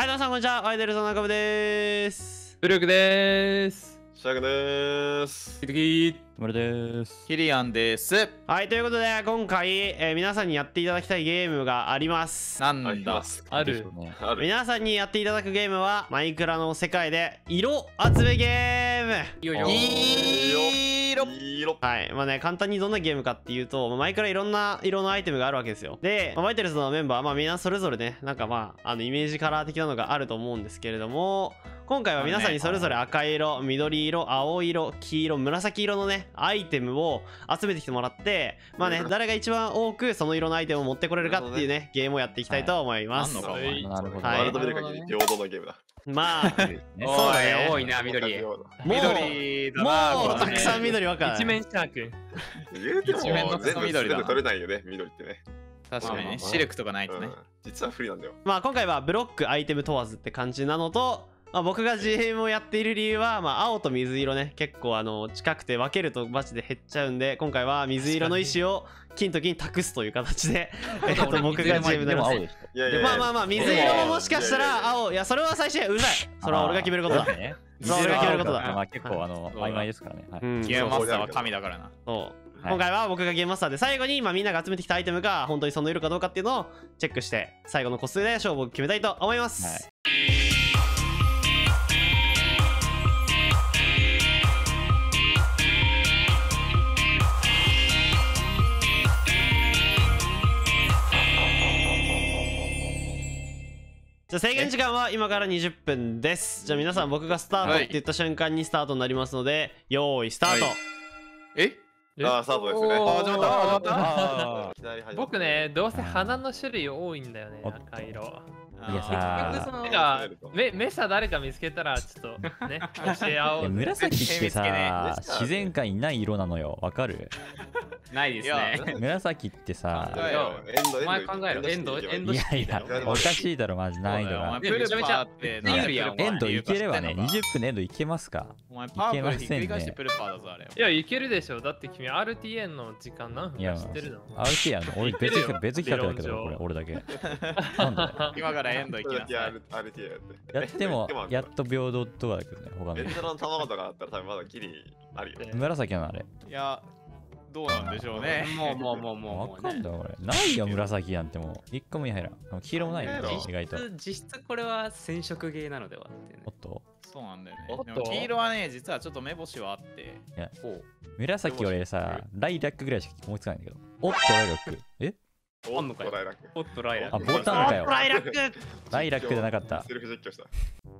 はい、皆さんこんにちは。アイドルの中部です。ブルークです。シャークです。キトキー。トモルです。キリアンです。はい、ということで今回、皆さんにやっていただきたいゲームがあります。なんだ。ある。皆さんにやっていただくゲームはマイクラの世界で色集めゲーム。いいよ。はい、まあね、簡単にどんなゲームかっていうと、マイクラいろんな色のアイテムがあるわけですよ。で、ワイテルスのメンバー、まあみんなそれぞれね、なんかまあ、イメージカラー的なのがあると思うんですけれども、今回は皆さんにそれぞれ赤色、緑色、青色、黄色、紫色のね、アイテムを集めてきてもらって、まあね、誰が一番多くその色のアイテムを持ってこれるかっていうね、ゲームをやっていきたいと思います。はい、なるほど。改める限り平等のゲームだ。まあ、そうだね。多いな、緑。緑だな。もうたくさん緑わかる。一面シャーク。一面の全部緑だ。取れないよね、緑ってね。確かにね、視力とかないとね。実は不利なんだよ。まあ今回はブロック、アイテム問わずって感じなのと、まあ僕が GM をやっている理由は、まあ青と水色ね、結構近くて分けるとマジで減っちゃうんで、今回は水色の石を金と銀託すという形で僕が GM でも青でした。まあまあまあ水色ももしかしたら青、いやそれは最初うるさい、それは俺が決めることだ。そう、俺が決めることだ。まあ結構曖昧ですからね。ゲームマスターは神だからな。そう、今回は僕がゲームマスターで、最後にみんなが集めてきたアイテムが本当にその色かどうかっていうのをチェックして、最後の個数で勝負を決めたいと思います。じゃあ制限時間は今から20分です。じゃあ皆さん、僕がスタートって言った瞬間にスタートになりますので、用意スタート。あ、スタートですね。あ、始まった。僕ね、どうせ花の種類多いんだよね、赤色。いやさ、メサ誰か見つけたらちょっとね、教え合おう。紫ってさ、自然界にない色なのよ、わかる？ないですね。紫ってさ、お前考えろ、エンド。いやいや、おかしいだろ、マジ難易度が。めちゃめちゃあって、エンドいければね、20分エンドいけますか？いけませんね。いや、いけるでしょ、だって君、RTN の時間何分か知ってるの？RTN、俺別企画だけど、これ、俺だけ。今からエンドいきなさい。やってもやっと平等とかだけどね、他の。エンドの卵とかあったら多分まだギリあるよね。紫のあれ。いや、どうなんでしょうね。もう。わかんないこれ。ないよ紫なんてもう。一個も入らん。黄色もないよ意外と。実質これは染色芸なのではってね。おっと。そうなんだよね。黄色はね、実はちょっと目星はあって。紫俺さ、ライラックぐらいしか思いつかないんだけど。おっとライラック。え？おっとライラック。あ、ボタンかよ。ライラックじゃなかった。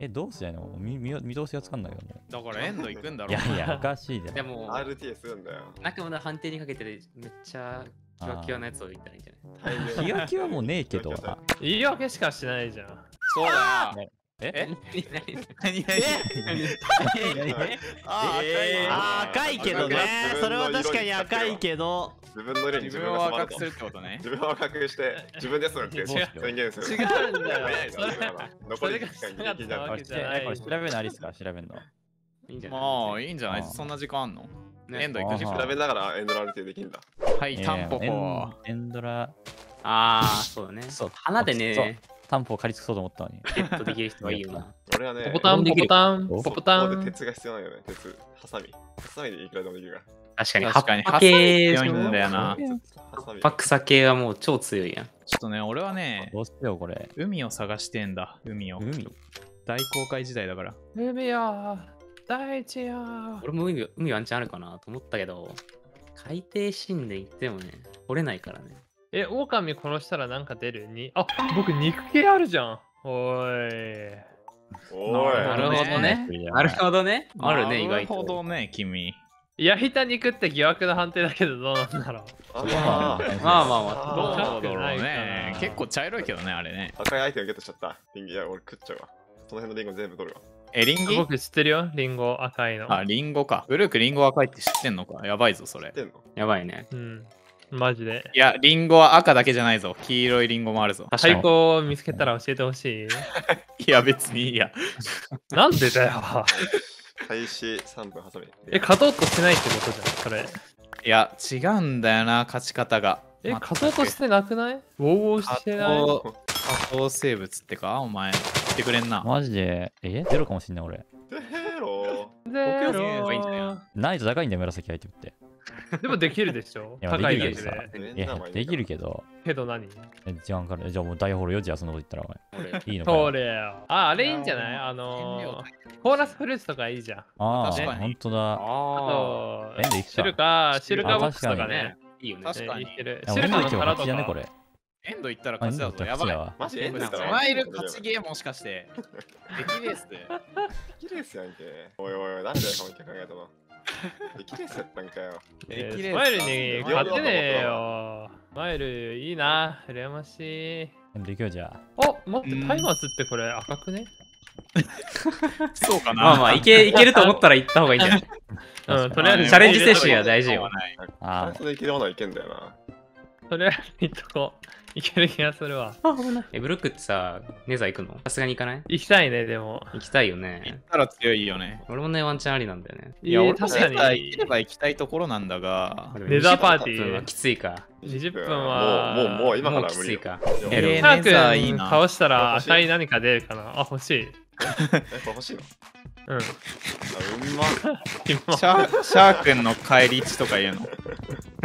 え、どうすりゃいいの？見通しがつかんないけど。だからエンドいくんだろ。いやいや、おかしいで。でも、RT するんだよ。中村判定にかけてる、めっちゃキワキワのやつをいったらいいんじゃない？キワキワもねえけど。言い訳しかしないじゃん。そうだよ。え？赤いけどね。それは確かに赤いけど。自分の色に自分を赤くするってことね。自分を赤くして自分ですって宣言する。違うんだよね。残り時間がなかったわけ。これ調べるのありっすか？調べるの。まあいいんじゃない？そんな時間あんの？エンド行くし調べながらエンドラルテできるんだ。はい、タンポポ。エンドラ。ああ、そうだね。そう、花でね。タンポを借りつくそうと思ったのに。ゲットできる人はいいよな。俺はね、ポコタン。鉄が必要ないよね、鉄。ハサミ。ハサミでいくらでもできるから。確かに。葉っぱ系強いんだよな。葉っぱ草系はもう超強いやん。ちょっとね、俺はね、どうしてよこれ。海を探してんだ、海を。大航海時代だから。海よ、大地よ。俺も海ワンチャンあるかなと思ったけど、海底神殿行ってもね、掘れないからね。え、狼殺したらなんか出るに？あ、僕肉系あるじゃん。おい。なるほどね。なるほどね。あるね、意外と。なるほどね、君。焼いた肉って疑惑の判定だけどどうなんだろう。まあどうだろうね。結構茶色いけどね、あれね。赤いアイテムゲットしちゃった。リンゴ、いや、俺食っちゃうわ。その辺のリンゴ全部取るわ。え、リンゴ僕知ってるよ、リンゴ赤いの。あ、リンゴか。ブルークリンゴ赤いって知ってんのか。やばいぞ、それ。やばいね。うん。マジで。いや、リンゴは赤だけじゃないぞ。黄色いリンゴもあるぞ。最高を見つけたら教えてほしい。いや、別にいいや。なんでだよ。開始3分挟め。勝とうとしてないってことじゃん、それ。いや、違うんだよな、勝ち方が。勝とうとしてなくない？ウォーウォーしてない。下等生物ってか、お前。言ってくれんな。マジで、ゼロかもしんない俺。ゼロゼロないと高いんだよ、紫アイテムって。でもできるでしょ。高いだけで。できるけど。けど何？時間かかる。じゃあもう大ホールよ、じゃあそんなこと言ったらお前。いいのかよ。それよ。あ、あれいいんじゃない？コーラスフルーツとかいいじゃん。ああ、ほんとだ。あと、シルカーボックスとかね。いいよね。確かに。シルカーの殻とか。エンド行ったら勝ちだぞ。やばい。マジエンド行ったら。マイル勝ちゲーもしかして。激レースで。激レースやんけ。おいおいおい、なんだよ、その客がやったの。激レースやったんかよ。マイルに勝てねえよ。マイルいいな。うらやましい。エンド行くよ、じゃあ。あ、待って、タイマースってこれ赤くね？そうかな。まあまあ、いけると思ったら行った方がいいんじゃない？うん、とりあえずチャレンジ精神は大事よ。ああ。それでいけるものはいけんだよな。それ行っとこう。いける気がするわ。ブロックってさ、ネザー行くの？さすがに行かない？行きたいね、でも。行きたいよね。行ったら強いよね。俺もね、ワンチャンありなんだよね。いや、俺も確かに行けば行きたいところなんだが、ネザーパーティーはきついか。20分はもう今から無理か。早く倒したら赤い何か出るかな。あ、欲しい。欲しいの？うん。あ、うまっ。シャー君の返り血とか言うの？シ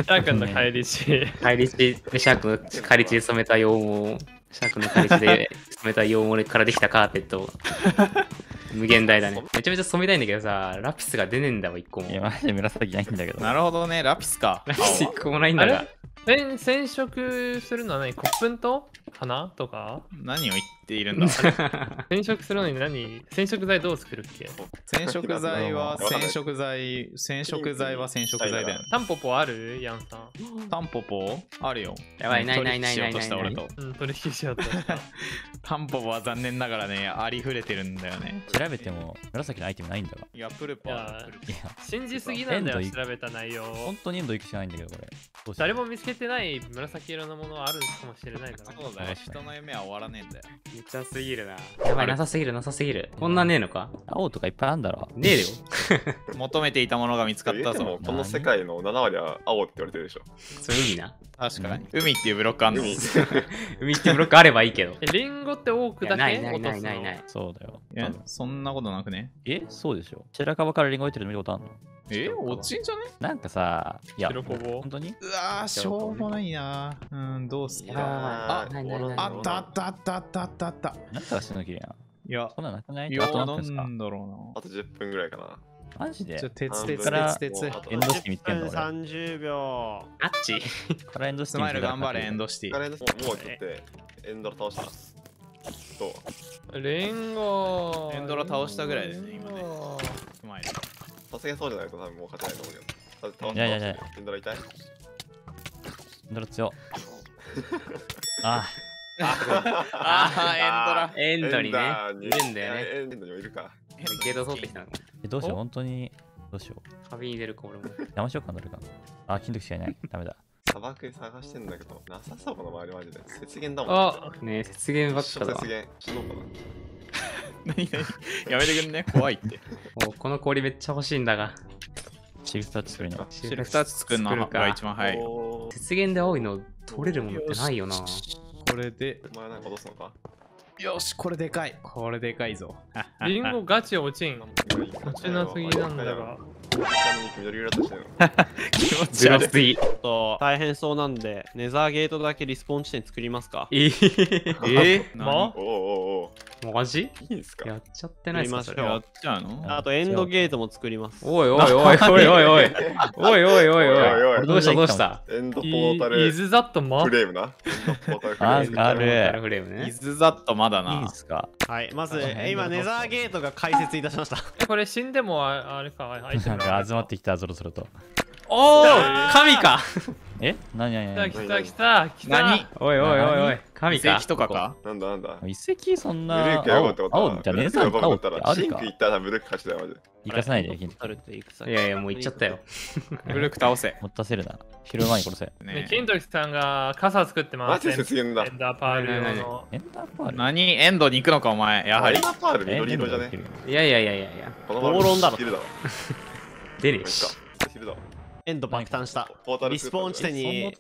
ャークの帰り血。帰り血でシャークの帰り血で染めた羊毛。シャークの帰り血で染めた羊毛からできたカーペット。無限大だね。めちゃめちゃ染めたいんだけどさ、ラピスが出ねえんだわ、1個も。いや、マジで紫ないんだけど。なるほどね、ラピスか。ラピス1個もないんだが。染色するのは何？骨粉と花とか？何を言っているんだ。染色するのに何？染色剤どう作るっけ？染色剤だよね。タンポポある？ヤンさん。タンポポあるよ。やばい、ない。取引しようとした。タンポポは残念ながらね、ありふれてるんだよね。調べても紫のアイテムないんだわ。いや、プルパー。信じすぎなんだよ、調べた内容。本当にエンド行くしかないんだけど、これ。誰も見つけてない紫色のものあるかもしれないな。そうだね、人の夢は終わらねえんだよ。めっちゃすぎるな。やばい、なさすぎる。こんなねえのか？青とかいっぱいあるんだろ。ねえよ。求めていたものが見つかったぞ。この世界の7割は青って言われてるでしょ。それ海な。確かに。海っていうブロックあるの？海っていうブロックあればいいけど。リンゴって多くだけ？ない。そうだよ。え？そんなことなくね？え？そうでしょ。白樺からリンゴ入ってるの見たことあんの？え、落ちんじゃね？なんかさ、いや、本当に？うわぁ、しょうもないな。うん、どうすか？あったあったあったあったあったあった。なんかしなきゃやん。いや、そんななくない？いや、なんだろうな。あと10分ぐらいかな。マジで？鉄。エンドシティ見つけんの俺。30秒。あっち？からエンドシティ。スマイル頑張れ、エンドシティ。もう取って、エンドラ倒します。どう？レンゴー。エンドラ倒したぐらいですね、今ね。スマイル。さすがそうじゃないと多分もう勝てないと思うよ。いや。エンドラ痛い？エンドラ強。ああ、エンドラ。エンドにね。いるんだよね。エンドにもいるか。ゲート取ってきたの。どうしよう、本当に。どうしよう。壁に入れるか、俺も。騙しようかな、どれか。あ、金時しかいない。ダメだ。砂漠探してんだけど、なさそうこの周りマジで。雪原だもん。あ、ねえ、雪原ばっかだわ。雪原。そうかな。やめてくんね、怖いって。もうこの氷めっちゃ欲しいんだが。シルクタッチ作るの。シルクタッチ作るのが一番早い。雪原で青いの取れるものってないよな。これで。お前なんか落とすのか？よし、これでかい。これでかいぞ。リンゴガチ落ちん。落ちなすぎなんだが。気持ち悪い。大変そうなんで、ネザーゲートだけリスポーン地点作りますか？まあ？マジ？いいですか？やっちゃってないですか？やっちゃうの？あとエンドゲートも作ります。おい。どうした？エンドポータル。イズザットマフレームな。イズザットまだな。いいですか？はい。まず今ネザーゲートが開設いたしました。これ死んでもあれか。なんか集まってきたぞろそろと。おお、神か。え？何？来た。何？おい。神か。遺跡とかか？なんだ。遺跡そんな。青じゃねえぞ。青ってあるか。シンク行ったらブルック勝ちだよマジで。行かさないで。いやもう行っちゃったよ。ブルック倒せ。持たせるな。拾う前に殺せ。ね、金時さんが傘作ってます。マジでエンダーパールの。エンダーパール？何？エンドに行くのかお前。やはり。エンダーパール緑色じゃね？いや。暴論だろ。出るし。エンド爆誕した。リスポーン地点にエン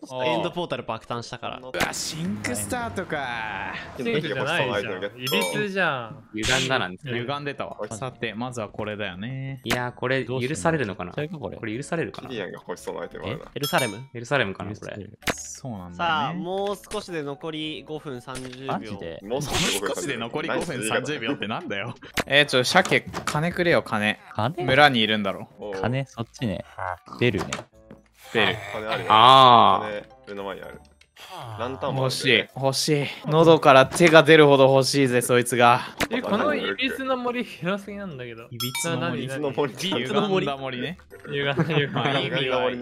ドポータル爆誕したから。うわ、シンクスターとか。正義じゃないじゃん。いびつじゃん。歪んだなんですね。歪んでたわ。さて、まずはこれだよね。いや、これ許されるのかな。これ許されるかな。キリアンが欲しそうなアイテムあるな。エルサレムかな、これ。そうなんだ。さあ、もう少しで残り5分30秒。マジで。もう少しで残り5分30秒ってなんだよ。鮭、金くれよ、金。村にいるんだろ。金、そっちね。出るね。出る。ああ。目の前にある。ランタンも欲しい。欲しい。喉から手が出るほど欲しいぜ、そいつが。このいびつの森広すぎなんだけど。いびつの森。ゆがんだ森ね。ゆがんだ森ね。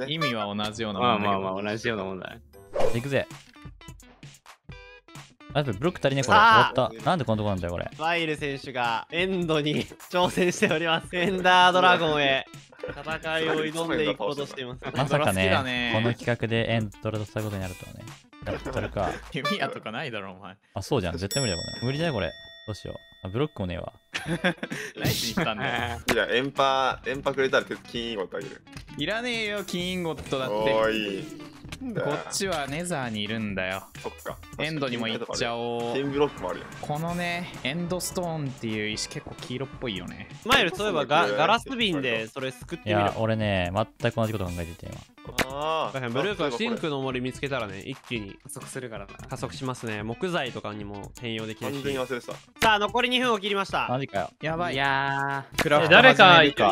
意味は同じようなもんだけど。まあまあ同じようなもんだ。いくぜ。あとブロック足りねえこれ。終わった。なんでこのとこなんだよこれ。バイル選手がエンドに挑戦しております。エンダードラゴンへ。戦いを挑んでいこうとしています。まさかね、この企画でエンドラとしたことになるとはね。やっとるか。弓矢とかないだろ、お前。あ、そうじゃん。絶対無理だもんね。無理だよ、これ。どうしよう。あ、ブロックもねえわ。ライスに行ったんだよ。いや、エンパくれたら金インゴットあげる。いらねえよ、金インゴットだって。おい。こっちはネザーにいるんだよ。そっか。エンドにも行っちゃおう。このね、エンドストーンっていう石結構黄色っぽいよね。マイル、そういえばガラス瓶でそれすくってみる。いや、俺ね、全く同じこと考えてて今。ああ。ブルーがシンクの森見つけたらね、一気に加速するからな。加速しますね。木材とかにも転用できるし。完全に忘れてた。さあ、残り2分を切りました。マジかよ。やばい。いやー。誰か、羊毛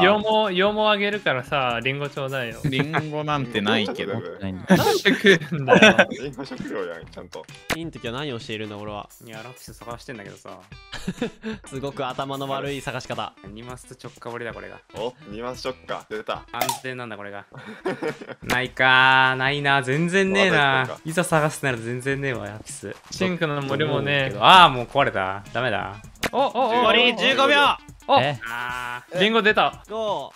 あげるからさ、リンゴちょうだいよ。リンゴなんてないけど。食うんだよ。食料やん、ちゃんと。いい時は何をしているんだ、俺は。いや、ラピス探してんだけどさ。すごく頭の悪い探し方。ニマス直下掘りだ、これが。お、ニマス直下。出た。安全なんだ、これが。ないかー、ないな、全然ねえな。いざ探すなら全然ねえわ、ラピス。シンクの森もねえ。ああ、もう壊れた。ダメだ。お、残り15秒。お、リンゴ出た。5、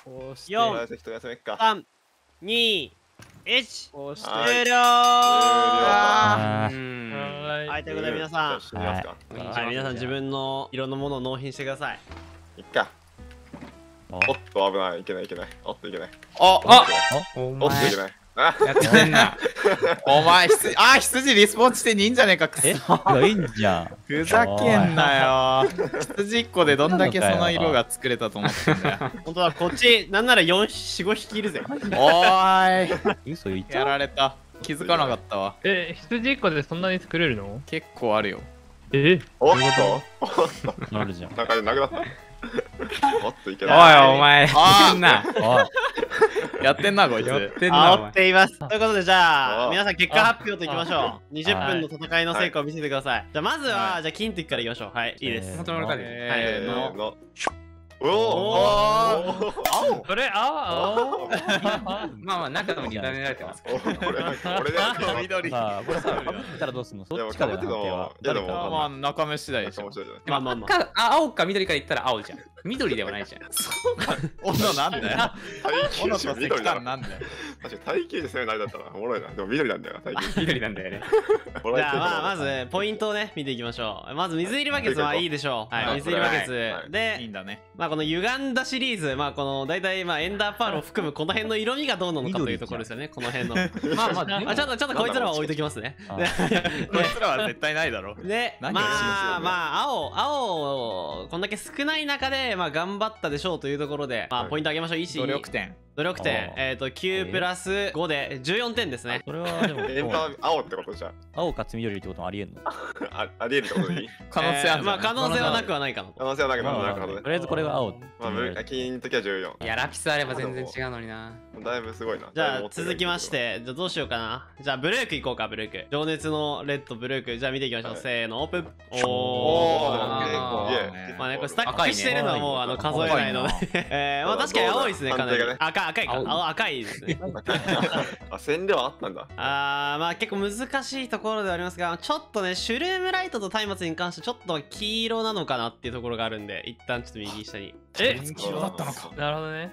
4、3、2。終了。はい、ということで皆さん、皆さん自分の色のものを納品してください。いっか。おっと危ない、いけないいけない。おっといけない。おっといけない。やってんな。お前、羊リスポーンしていいんじゃねえか、くそ。いいんじゃん。ふざけんなよ。羊1個でどんだけその色が作れたと思ってんだよ。ほんとだ、こっち、なんなら4、5匹いるぜ。おーい。嘘言っちゃう。やられた。気づかなかったわ。羊1個でそんなに作れるの？結構あるよ。おっとなるじゃん。中でなくなった。おっといけない。おい、お前。あんな。やってんな、こいつ。煽っています。ということで、じゃあ、皆さん結果発表といきましょう。20分の戦いの成果を見せてください。じゃあ、まずは、じゃあ、金時からいきましょう。はい、いいです。本当の中で。はい。おお、それ青。まあまあ中も委ねられてます。これ緑。まあこれさ、かぶったらどうすんの？そっちかで。まあ中目次第でしょ。まあまあまあ。青か緑か言ったら青じゃん。緑ではないじゃん。そうか。斧なんだよ。斧と石炭なんだよ。確かに耐久ですよね。あれだったらおもろいな。でも緑なんだよ。緑なんだよね。じゃあまずポイントをね見ていきましょう。まず水入りバケツはいいでしょう。水入りバケツで。いいんだね。まあこの歪んだシリーズ、まあこの大体まあエンダーパールを含むこの辺の色味がどうなのかというところですよね、この辺の。まあまあ、ちょっとこいつらは置いときますね。こいつらは絶対ないだろ。で、まあまあ、青、こんだけ少ない中で、まあ頑張ったでしょうというところで、まあポイントあげましょう、1、2。努力点。9+5で14点ですね。これはでもエンパー青ってことじゃん。青かつ緑ってこともありえんの？ありえるってことでいい？可能性ある。まあ可能性はなくはないかも。可能性はなくはない。とりあえずこれは青。まあ金の時は14。いやラピスあれば全然違うのにな。だいぶすごいな。じゃあ続きましてじゃあどうしようかな。じゃあブルークいこうかブルーク。情熱のレッドブルークじゃあ見ていきましょう。せーのオープン。おお。まあねこれスタックしてるのはもう数えないので。まあ確かに青いですねかなり。赤いですね。あ、線ではあったんだ。ああ、まあ結構難しいところではありますが、ちょっとね、シュルームライトと松明に関してちょっと黄色なのかなっていうところがあるんで、一旦ちょっと右下に。黄色だったのか。なるほどね。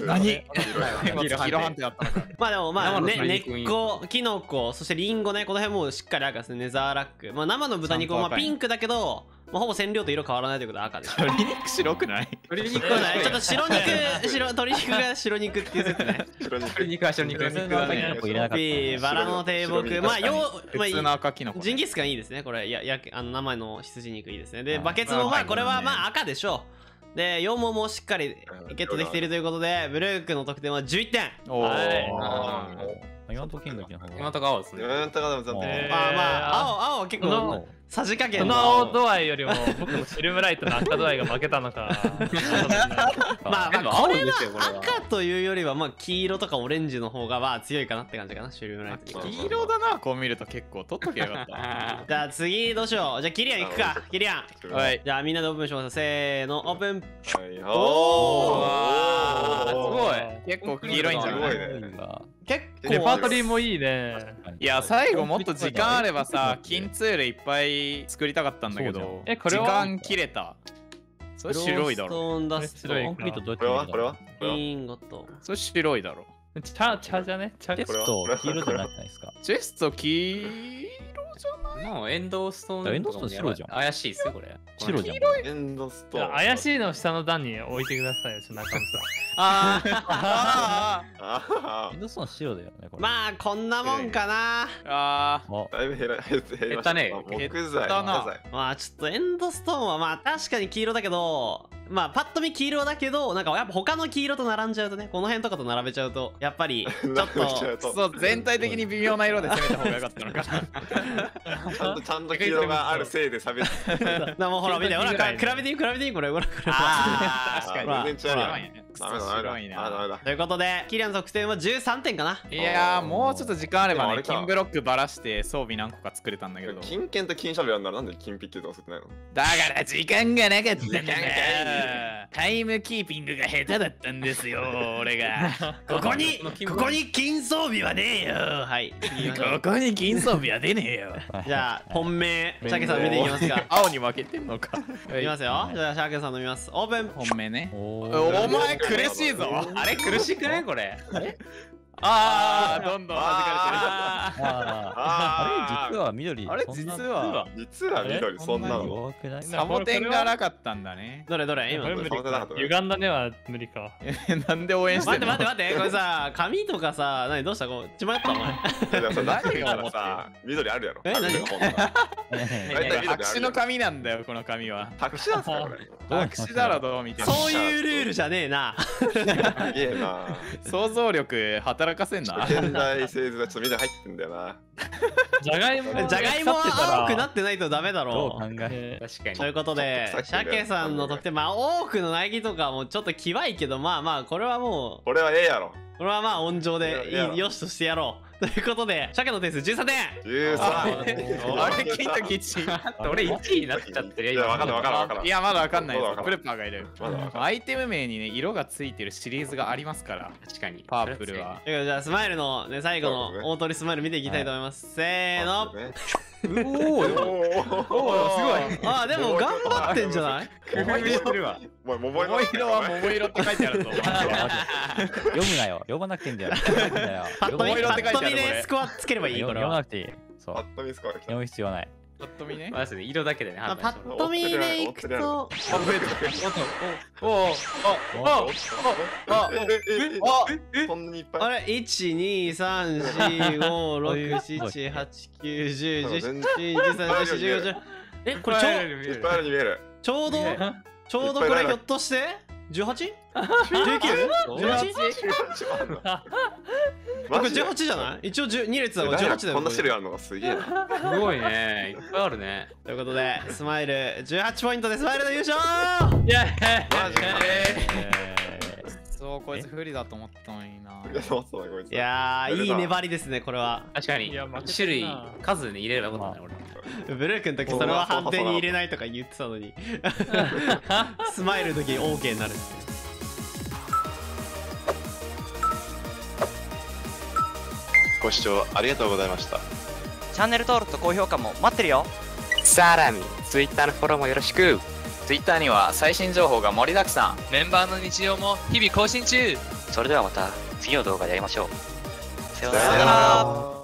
何？黄色判定だったのか。まあでもまあね、根っこ、キノコ、そしてリンゴね、この辺もうしっかり赤ですね、ネザーラック。まあ生の豚肉もピンクだけど、まあ、ほぼ染料と色変わらないということは赤です。鶏肉白くない？鶏肉はない。ちょっと白肉、白鶏肉が白肉っていう説ね。鶏肉は白肉。バラの低木。まあ普通の赤キノコ。ジンギスカンいいですね。これあの生の羊肉いいですね。でバケツもまあこれはまあ赤でしょう。で羊毛もしっかりゲットできているということでブルークの得点は11点。はい。今のところ青ですね。まあまあ青結構さじ加減。この青度合いよりも僕のシルムライトの赤度合いが負けたのか。まあこれは赤というよりはまあ黄色とかオレンジの方がまあ強いかなって感じかな。シルムライト黄色だな。こう見ると結構取っときゃよかった。じゃあ次どうしよう。じゃあキリアンいくか。キリアン、はい、じゃあみんなでオープンします。せーのオープン。おおすごい。結構黄色いんじゃない。結構レパートリーもいいね。いや最後もっと時間あればさ金ツールいっぱい作りたかったんだけど時間切れた。それ白いだろ。コンクリートどうやってこれはリンゴとそれ白いだろ。茶じゃね。チェスト黄色じゃないですか。チェスト黄色じゃないの。エンドストーン。エンドストーン白じゃん。怪しいっすよこれ。白じゃん。エンドストーン怪しいの下の段に置いてくださいよ中野さん。エンドストーン白だよねこれ。まあこんなもんかな。だいぶ減ったね。木材。まあちょっとエンドストーンはまあ確かに黄色だけど。まあパッと見黄色だけどなんかやっぱ他の黄色と並んじゃうとね、この辺とかと並べちゃうとやっぱりちょっとそう全体的に微妙な色で攻めた方が良かったのかな。ちゃんと黄色があるせいで差別。もうほら見てほら比べていいこれほら。確かに全然違うやん。白いな。ということでキリアンの得点は13点かな。いやもうちょっと時間あればね金ブロックばらして装備何個か作れたんだけど。金剣と金シャベルなんで金ピッケとか作ってないの？だから時間がなかったんだ。タイムキーピングが下手だったんですよ俺が。ここに金装備はねえよ。はい、ここに金装備は出ねえよ。じゃあ本命シャケさん見ていきますか。青に負けてんのか。いきますよ。じゃあシャケさん飲みます。オープン。本命ね。お前苦しいぞ。あれ苦しくないこれ。どんどんはじかれてる。あれ実は緑。実は緑そんなの。サボテンがなかったんだね。どれ今歪んだねは無理か。なんで応援してんの？待ってこれさ紙とかさ何どうしたこうちまったお前。何がさ緑あるやろ。何？白紙の紙なんだよこの紙は。白紙なんすかこれ。白紙だろどう見ても。そういうルールじゃねえな。いえな。想像力働かせんな。現代製図がちょっとみんな入ってんだよな。じゃがいもは青くなってないとダメだろう。確かに。ということで鮭さんの得点まあ多くの苗木とかもちょっときわいけどまあこれはもうこれはええやろ。これはまあ温情でよしとしてやろう。ということで鮭の点数13点。あれ金と1俺1位になっちゃってる。いや分かんないいやまだ分かんないです。クレッパーがいる。アイテム名にね色がついてるシリーズがありますから。確かにパープルは。じゃあスマイルのね最後の大鳥スマイル見ていきたいと思います。せーの。おおすごい。あでも頑張ってんじゃない？桃色は桃色って書いてあるぞ。読むなよ。読まなくていいんだよ。桃色って書いてある。パッと見でスコアつければいいから。読まなくていい。そう。パッと見スコア。読む必要ない。パッと見ね。まあそうね色だけでね。パッと見でいくと。あれ123456789101112131415。えこれちょうどこれひょっとして 18？ 19？18？ 僕18じゃない？一応2列だから18だよ。こんな種類あるのがすげえな。すごいね。いっぱいあるね。ということでスマイル18ポイントでスマイルの優勝。イエーイ。そうこいつ不利だと思ったのにな。いやいい粘りですねこれは。確かに種類数に入れればよかったね俺。ブルー君の時それは判定に入れないとか言ってたのにスマイルの時 OK になる。ご視聴ありがとうございました。チャンネル登録と高評価も待ってるよ。さらに Twitter のフォローもよろしく。Twitter には最新情報が盛りだくさん。メンバーの日常も日々更新中。それではまた次の動画で会いましょう。さようなら。